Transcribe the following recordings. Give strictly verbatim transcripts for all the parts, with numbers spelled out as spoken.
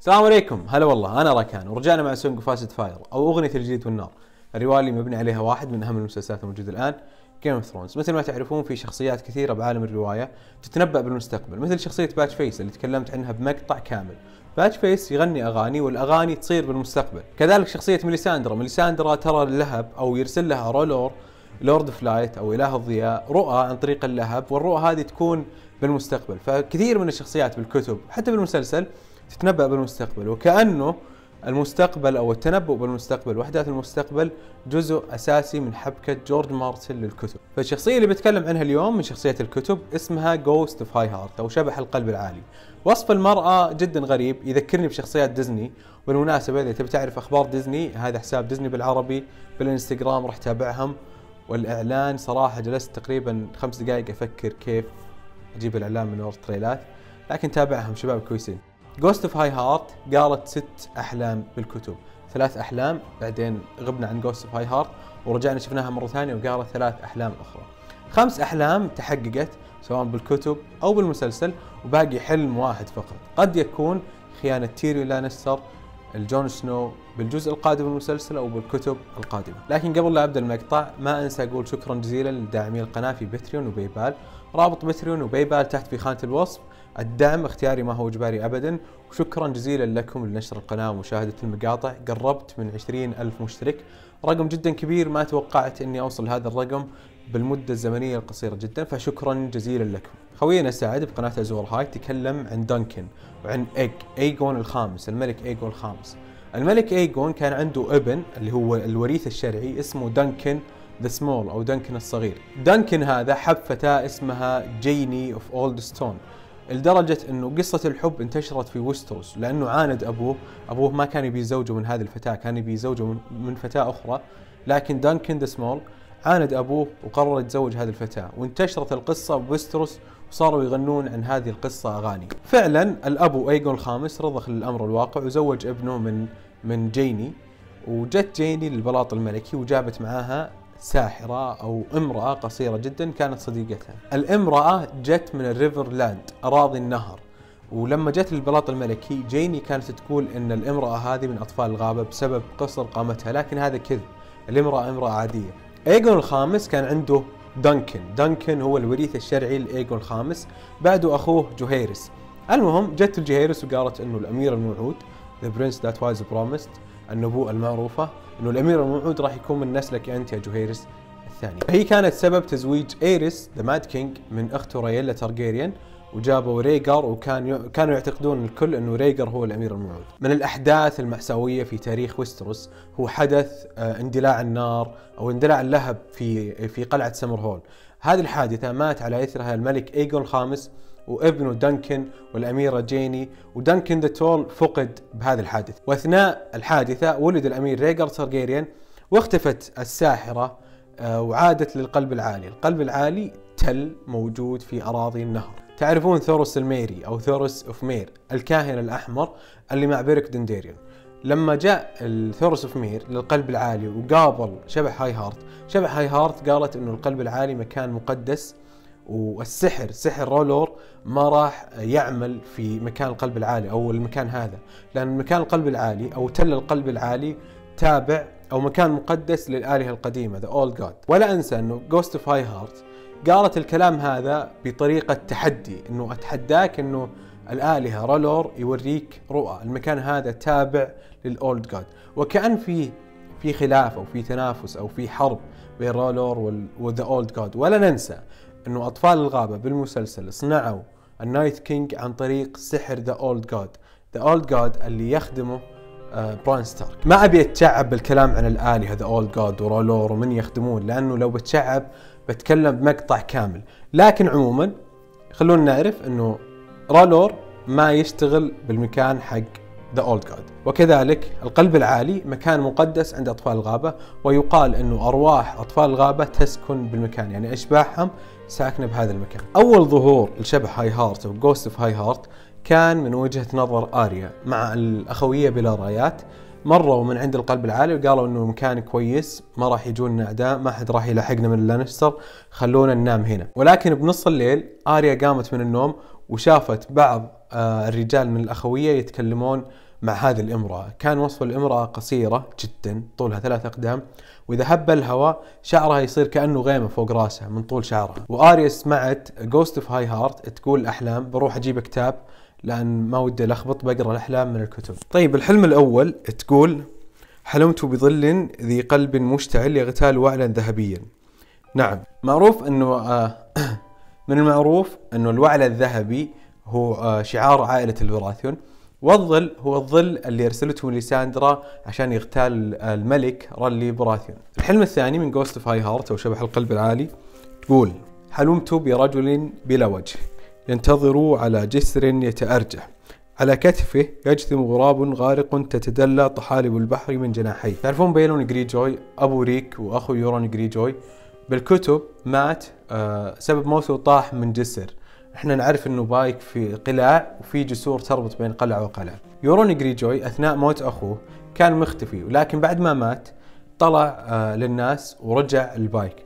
السلام عليكم، هلا والله. انا راكان ورجعنا مع سونج اوف اسد فاير او اغنيه الجليد والنار، الروايه اللي مبني عليها واحد من اهم المسلسلات الموجوده الان، جيم اوف ثرونز. مثل ما تعرفون في شخصيات كثيره بعالم الروايه تتنبأ بالمستقبل، مثل شخصيه باتش فيس اللي تكلمت عنها بمقطع كامل. باتش فيس يغني اغاني والاغاني تصير بالمستقبل. كذلك شخصيه ميليساندرا، ميليساندرا ترى اللهب او يرسل لها ر'هلور لورد اوف لايت او اله الضياء رؤى عن طريق اللهب، والرؤى هذه تكون بالمستقبل. فكثير من الشخصيات بالكتب حتى بالمسلسل تتنبأ بالمستقبل، وكأنه المستقبل أو التنبؤ بالمستقبل وأحداث المستقبل جزء أساسي من حبكة جورج مارتن للكتب. فالشخصية اللي بتكلم عنها اليوم من شخصيات الكتب اسمها Ghost of High Heart أو شبح القلب العالي. وصف المرأة جدا غريب، يذكرني بشخصيات ديزني. بالمناسبة إذا تبي تعرف أخبار ديزني، هذا حساب ديزني بالعربي بالإنستغرام، راح تابعهم. والإعلان صراحة جلست تقريبا خمس دقائق أفكر كيف أجيب الإعلان من ورا التريلات، لكن تابعهم شباب كويسين. Ghost of High Heart قالت ست أحلام بالكتب، ثلاث أحلام بعدين غبنا عن Ghost of High Heart ورجعنا شفناها مرة ثانية وقالت ثلاث أحلام أخرى. خمس أحلام تحققت سواء بالكتب أو بالمسلسل، وباقي حلم واحد فقط قد يكون خيانة تيريون لانستر الجون سنو بالجزء القادم من المسلسل أو بالكتب القادمة. لكن قبل لا أبدأ المقطع ما أنسى أقول شكرا جزيلا لداعمي القناة في باتريون وبايبال، رابط باتريون وبايبال تحت في خانة الوصف. الدعم اختياري ما هو اجباري ابدا، وشكرا جزيلا لكم لنشر القناه ومشاهده المقاطع. قربت من عشرين ألف مشترك، رقم جدا كبير، ما توقعت اني اوصل هذا الرقم بالمده الزمنيه القصيره جدا، فشكرا جزيلا لكم. خوينا سعد بقناه ازور هاي تكلم عن دانكن وعن ايج ايجون الخامس، الملك ايجون الخامس. الملك ايجون كان عنده ابن اللي هو الوريث الشرعي اسمه دانكن ذا سمول او دانكن الصغير. دانكن هذا حب فتاه اسمها جيني اوف اولدستون، لدرجة انه قصة الحب انتشرت في ويستروس لانه عاند ابوه، ابوه ما كان يبي يزوجه من هذه الفتاة، كان يبي يزوجه من فتاة اخرى، لكن دانكن ذا سمول عاند ابوه وقرر يتزوج هذه الفتاة، وانتشرت القصة بويستروس وصاروا يغنون عن هذه القصة اغاني. فعلا الابو ايجون الخامس رضخ للامر الواقع وزوج ابنه من من جيني، وجت جيني للبلاط الملكي وجابت معاها ساحرة أو امرأة قصيرة جدا كانت صديقتها. الامرأة جت من الريفرلاند أراضي النهر، ولما جت للبلاط الملكي جيني كانت تقول أن الامرأة هذه من أطفال الغابة بسبب قصر قامتها، لكن هذا كذب، الامرأة امرأة عادية. ايجون الخامس كان عنده دانكن، دانكن هو الوريث الشرعي لإيجون الخامس، بعده أخوه جوهيرس. المهم جت الجوهيرس وقالت أنه الأمير الموعود The Prince That Was Promised، النبوءة المعروفة، انه الامير الموعود راح يكون من نسلك انت يا جوهيرس الثاني. هي كانت سبب تزويج ايريس ذا ماد كينج من اخته رايلا تارجيريان، وجابوا ريجر، وكان كانوا يعتقدون الكل انه ريجر هو الامير الموعود. من الاحداث المأساوية في تاريخ ويستروس هو حدث اندلاع النار او اندلاع اللهب في في قلعة سمرهول. هذه الحادثة مات على اثرها الملك ايجون الخامس وابنه دانكن والأميرة جيني، ودانكن ذا تول فقد بهذا الحادث. وأثناء الحادثة ولد الأمير ريغار تارجيريان، واختفت الساحرة وعادت للقلب العالي. القلب العالي تل موجود في أراضي النهر. تعرفون ثوروس الميري أو ثوروس أوف مير، الكاهن الأحمر اللي مع بيريك دنديريون. لما جاء ثوروس أوف مير للقلب العالي وقابل شبح هاي هارت، شبح هاي هارت قالت إنه القلب العالي مكان مقدس، والسحر سحر ر'هلور ما راح يعمل في مكان القلب العالي او المكان هذا، لان مكان القلب العالي او تل القلب العالي تابع او مكان مقدس للآلهة القديمة The Old Gods. ولا انسى انه Ghost of High Heart قالت الكلام هذا بطريقة تحدي، انه اتحداك انه الآلهة ر'هلور يوريك رؤى المكان هذا تابع للأولد جاد. وكأن في في خلاف او في تنافس او في حرب بين ر'هلور وذا أولد جاد. ولا ننسى انه اطفال الغابه بالمسلسل صنعوا النايت كينج عن طريق سحر ذا اولد جاد، ذا اولد جاد اللي يخدمه براين ستارك. ما ابي اتشعب بالكلام عن الالهه ذا اولد جاد ور'هلور ومن يخدمون، لانه لو بتشعب بتكلم بمقطع كامل. لكن عموما خلونا نعرف انه ر'هلور ما يشتغل بالمكان حق ذا اولد جاد، وكذلك القلب العالي مكان مقدس عند اطفال الغابه، ويقال انه ارواح اطفال الغابه تسكن بالمكان، يعني اشباحهم ساكنه بهذا المكان. اول ظهور لشبح هاي هارت او جوست اوف هاي هارت كان من وجهه نظر اريا مع الاخويه بلا رايات، مروا من عند القلب العالي وقالوا انه مكان كويس، ما راح يجونا اعداء، ما حد راح يلحقنا من لانستر، خلونا ننام هنا. ولكن بنص الليل آريا قامت من النوم وشافت بعض الرجال من الاخويه يتكلمون مع هذه الامراه. كان وصف الامراه قصيره جدا، طولها ثلاث اقدام، واذا هب الهواء شعرها يصير كانه غيمه فوق راسها من طول شعرها. واريا سمعت Ghost of High Heart تقول الاحلام، بروح اجيب كتاب لأن ما ودي ألخبط، بقرأ الأحلام من الكتب. طيب الحلم الأول تقول: حلمت بظل ذي قلب مشتعل يغتال وعلا ذهبيا. نعم، معروف أنه من المعروف أنه الوعل الذهبي هو شعار عائلة البراثيون، والظل هو الظل اللي أرسلته ميليساندرا عشان يغتال الملك رالي براثيون. الحلم الثاني من Ghost of High Heart أو شبح القلب العالي تقول: حلمت برجل بلا وجه ينتظر على جسر يتأرجح، على كتفه يجثم غراب غارق تتدلى طحالب البحر من جناحيه. تعرفون بيلون جريجوي أبو ريك وأخو يورون جريجوي بالكتب مات آه سبب موته طاح من جسر. احنا نعرف انه بايك في قلاع وفي جسور تربط بين قلعة وقلعة. يورون جريجوي أثناء موت أخوه كان مختفي، ولكن بعد ما مات طلع آه للناس ورجع البايك.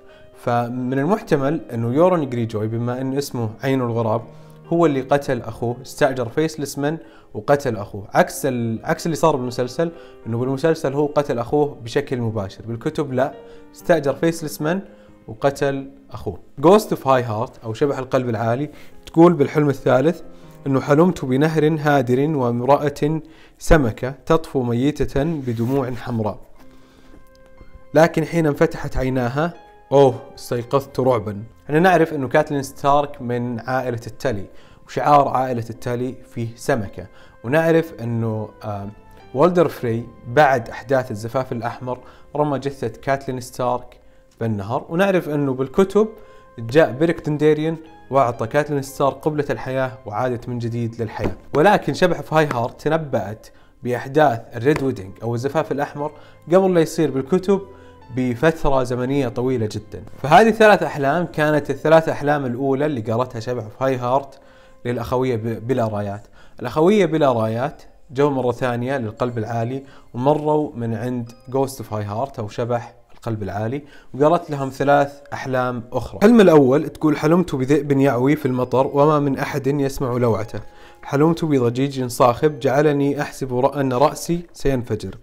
فمن المحتمل انه يورون جريجوي بما ان اسمه عين الغراب هو اللي قتل اخوه، استاجر فيسلس من وقتل اخوه، عكس عكس اللي صار بالمسلسل، انه بالمسلسل هو قتل اخوه بشكل مباشر، بالكتب لا، استاجر فيسلس من وقتل اخوه. Ghost of High Heart او شبح القلب العالي تقول بالحلم الثالث انه حلمت بنهر هادر وامرأة سمكة تطفو ميتة بدموع حمراء، لكن حين انفتحت عيناها اوه استيقظت رعبا. احنا نعرف انه كاتلين ستارك من عائلة التالي، وشعار عائلة التالي فيه سمكة، ونعرف انه والدر فري بعد احداث الزفاف الاحمر رمى جثة كاتلين ستارك بالنهر، ونعرف انه بالكتب جاء بيريك دنديريون واعطى كاتلين ستارك قبلة الحياة وعادت من جديد للحياة. ولكن شبح في هاي هارت تنبأت باحداث الريد ويدنج او الزفاف الاحمر قبل لا يصير بالكتب بفترة زمنية طويلة جدا. فهذه الثلاث أحلام كانت الثلاث أحلام الأولى اللي قرأتها شبح في هاي هارت للأخوية بلا رايات. الأخوية بلا رايات جو مرة ثانية للقلب العالي ومروا من عند Ghost of High Heart أو شبح القلب العالي وقرأت لهم ثلاث أحلام أخرى. الحلم الأول تقول: حلمت بذئب يعوي في المطر وما من أحد يسمع لوعته، حلمت بضجيج صاخب جعلني أحسب أن رأسي سينفجر،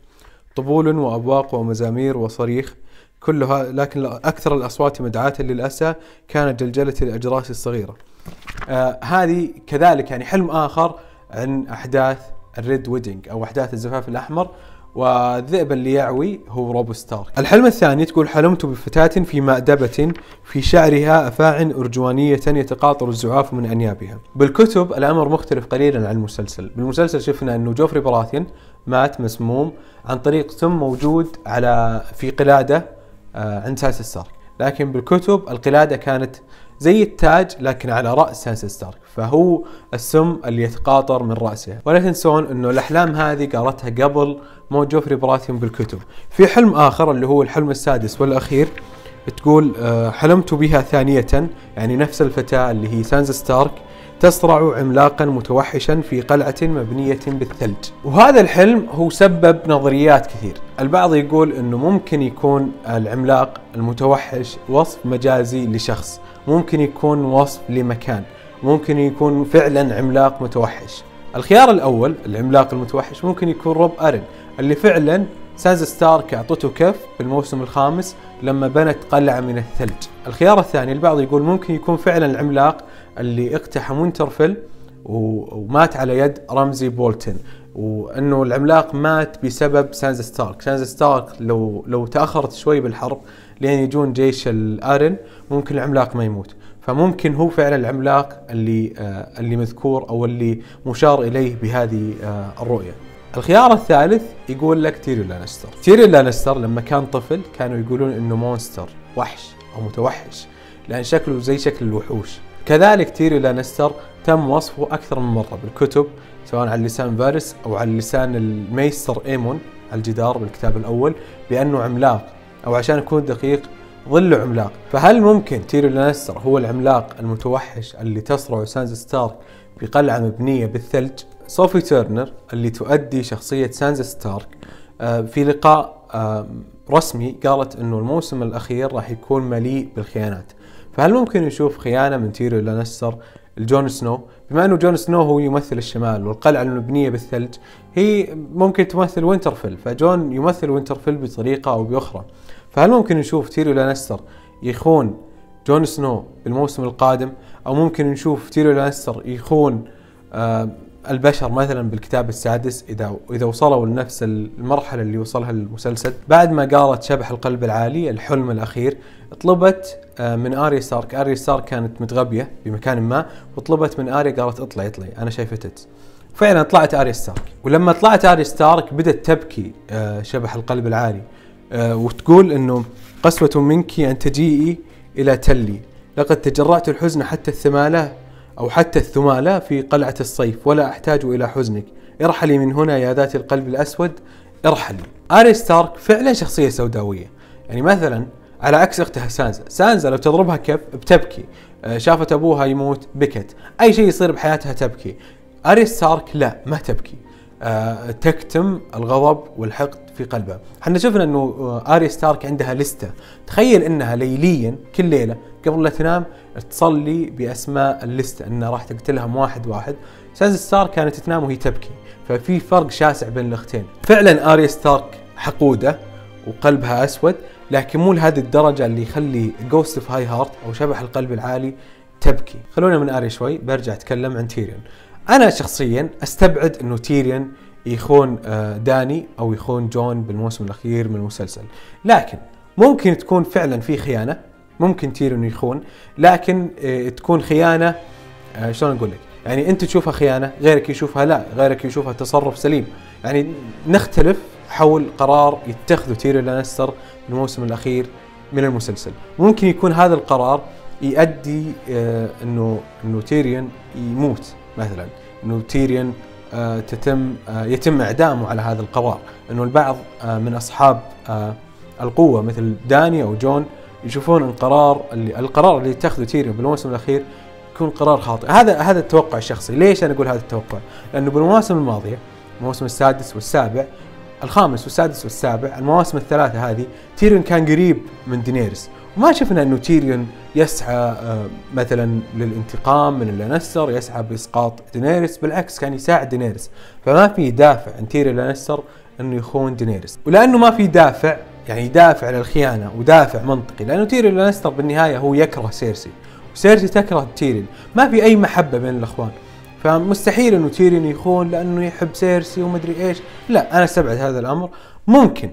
طبول وأبواق ومزامير وصريخ كلها، لكن أكثر الأصوات مدعاة للأسى كانت جلجلة الأجراس الصغيرة. آه هذه كذلك يعني حلم آخر عن أحداث الريد ويدنج أو أحداث الزفاف الأحمر، والذئب اللي يعوي هو روب ستارك. الحلم الثاني تقول: حلمت بفتاة في مأدبة في شعرها أفاعن أرجوانية يتقاطر الزعاف من أنيابها. بالكتب الأمر مختلف قليلا عن المسلسل. بالمسلسل شفنا أنه جوفري براثيون مات مسموم عن طريق سم موجود على في قلادة عند سانسا ستارك، لكن بالكتب القلادة كانت زي التاج لكن على رأس سانسا ستارك، فهو السم اللي يتقاطر من رأسه. ولا تنسون انه الاحلام هذه قرأتها قبل موت جوفري براثيون بالكتب. في حلم اخر اللي هو الحلم السادس والاخير تقول: حلمت بها ثانية، يعني نفس الفتاة اللي هي سانسا ستارك، تسرع عملاقا متوحشا في قلعة مبنية بالثلج. وهذا الحلم هو سبب نظريات كثير. البعض يقول انه ممكن يكون العملاق المتوحش وصف مجازي لشخص، ممكن يكون وصف لمكان، ممكن يكون فعلا عملاق متوحش. الخيار الاول العملاق المتوحش ممكن يكون روب ارن اللي فعلا سانسا ستارك اعطته كف بالموسم الخامس لما بنت قلعة من الثلج. الخيار الثاني البعض يقول ممكن يكون فعلا العملاق اللي اقتحم وينترفيل ومات على يد رمزي بولتن، وانه العملاق مات بسبب سانسا ستارك. سانسا ستارك لو لو تاخرت شوي بالحرب لين يجون جيش الارن ممكن العملاق ما يموت، فممكن هو فعلا العملاق اللي آه اللي مذكور او اللي مشار اليه بهذه آه الرؤيه. الخيار الثالث يقول لك تيريون لانستر. تيريون لانستر لما كان طفل كانوا يقولون انه مونستر، وحش او متوحش، لان شكله زي شكل الوحوش. كذلك تيريون لانستر تم وصفه اكثر من مره بالكتب، سواء على لسان فارس او على لسان الميستر ايمون على الجدار بالكتاب الاول، بانه عملاق، او عشان اكون دقيق ظله عملاق. فهل ممكن تيريون لانستر هو العملاق المتوحش اللي تصرع سانسا ستارك بقلعه مبنيه بالثلج؟ صوفي تيرنر اللي تؤدي شخصيه سانسا ستارك في لقاء رسمي قالت انه الموسم الاخير راح يكون مليء بالخيانات. فهل ممكن نشوف خيانه من تيريون لانستر لجون سنو؟ بما انه جون سنو هو يمثل الشمال والقلعه المبنيه بالثلج هي ممكن تمثل وينترفيل، فجون يمثل وينترفيل بطريقه او باخرى. فهل ممكن نشوف تيريون لانستر يخون جون سنو بالموسم القادم، او ممكن نشوف تيريون لانستر يخون آه البشر مثلا بالكتاب السادس اذا اذا وصلوا لنفس المرحله اللي وصلها المسلسل؟ بعد ما قالت شبح القلب العالي الحلم الاخير، طلبت من اريا ستارك، اريا ستارك كانت متغبيه بمكان ما وطلبت من اريا قالت اطلعي اطلعي انا شايفتت. فعلا طلعت اريا ستارك، ولما طلعت اريا ستارك بدت تبكي شبح القلب العالي وتقول انه قسوه منك ان تجيئي الى تلي، لقد تجرأت الحزن حتى الثماله أو حتى الثمالة في قلعة الصيف ولا أحتاج إلى حزنك، ارحلي من هنا يا ذات القلب الأسود ارحلي. آريا ستارك فعلا شخصية سوداوية، يعني مثلا على عكس أختها سانزا، سانزا لو تضربها كف بتبكي، شافت أبوها يموت بكت، أي شيء يصير بحياتها تبكي. آريا ستارك لا، ما تبكي، أه تكتم الغضب والحقد في قلبها. احنا شفنا انه آريا ستارك عندها لستة، تخيل انها ليليا كل ليلة قبل لا تنام تصلي باسماء اللستة انها راح تقتلهم واحد واحد. سانزا ستارك كانت تنام وهي تبكي، ففي فرق شاسع بين الاختين. فعلا آريا ستارك حقودة وقلبها اسود، لكن مو لهذه الدرجة اللي يخلي Ghost of High Heart او شبح القلب العالي تبكي. خلونا من آريا شوي، برجع اتكلم عن تيريون. انا شخصيا استبعد انه تيريون يخون داني او يخون جون بالموسم الاخير من المسلسل، لكن ممكن تكون فعلا في خيانه، ممكن تيريون يخون، لكن تكون خيانه شلون اقول لك؟ يعني انت تشوفها خيانه، غيرك يشوفها لا، غيرك يشوفها تصرف سليم، يعني نختلف حول قرار يتخذه تيريون لانستر بالموسم الاخير من المسلسل. ممكن يكون هذا القرار يؤدي انه انه تيريون يموت مثلا، انه تيريون آه تتم آه يتم اعدامه على هذا القرار، انه البعض آه من اصحاب آه القوه مثل داني او جون يشوفون القرار اللي القرار اللي يتخذه تيريون بالموسم الاخير يكون قرار خاطئ. هذا هذا التوقع الشخصي. ليش انا اقول هذا التوقع؟ لانه بالمواسم الماضيه، الموسم السادس والسابع، الخامس والسادس والسابع، المواسم الثلاثه هذه تيريون كان قريب من دينيريس، وما شفنا انه تيريون يسعى مثلا للانتقام من لانستر، يسعى باسقاط دينيريس، بالعكس كان يساعد دينيريس. فما في دافع عن تيريون لانستر انه يخون دينيريس، ولانه ما في دافع، يعني دافع للخيانه ودافع منطقي، لانه تيريون لانستر بالنهايه هو يكره سيرسي وسيرسي تكره تيريون، ما في اي محبه بين الاخوان، فمستحيل انه تيريون يخون لانه يحب سيرسي ومدري ايش. لا، انا استبعد هذا الامر. ممكن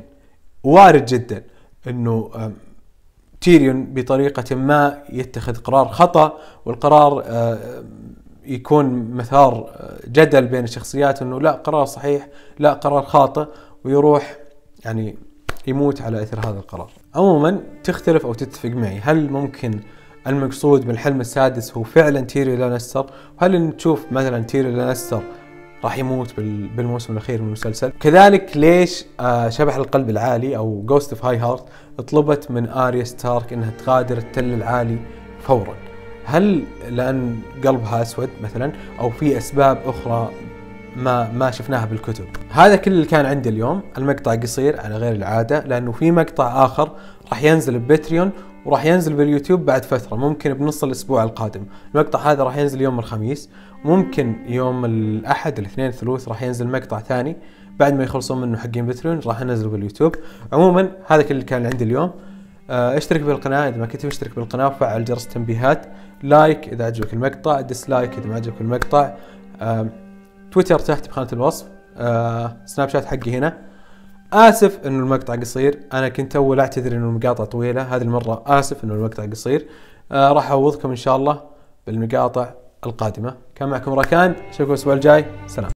وارد جدا انه تيريون بطريقة ما يتخذ قرار خطأ، والقرار يكون مثار جدل بين الشخصيات انه لا قرار صحيح لا قرار خاطئ، ويروح يعني يموت على اثر هذا القرار. عموما تختلف او تتفق معي، هل ممكن المقصود بالحلم السادس هو فعلا تيريون لانستر؟ وهل نشوف مثلا تيريون لانستر راح يموت بالموسم الاخير من المسلسل؟ كذلك ليش شبح القلب العالي او Ghost of High Heart طلبت من آريا ستارك انها تغادر التل العالي فورا؟ هل لان قلبها اسود مثلا، او في اسباب اخرى ما ما شفناها بالكتب؟ هذا كل اللي كان عندي اليوم، المقطع قصير على غير العاده لانه في مقطع اخر راح ينزل بباتريون وراح ينزل باليوتيوب بعد فتره، ممكن بنص الاسبوع القادم. المقطع هذا راح ينزل يوم الخميس، ممكن يوم الاحد الاثنين الثلاث راح ينزل مقطع ثاني بعد ما يخلصون منه حقين باتريون، راح انزله باليوتيوب. عموما هذا كل اللي كان عندي اليوم، اشترك بالقناه اذا ما كنت مشترك بالقناه وفعل جرس التنبيهات، لايك اذا عجبك المقطع، ديسلايك اذا ما عجبك المقطع، تويتر تحت بخانه الوصف، سناب شات حقي هنا. اسف انه المقطع قصير، انا كنت اول اعتذر انه المقاطع طويله، هذه المره اسف انه المقطع قصير، راح اعوضكم ان شاء الله بالمقاطع القادمه. كان معكم ركان، اشوفكم الاسبوع الجاي، سلام.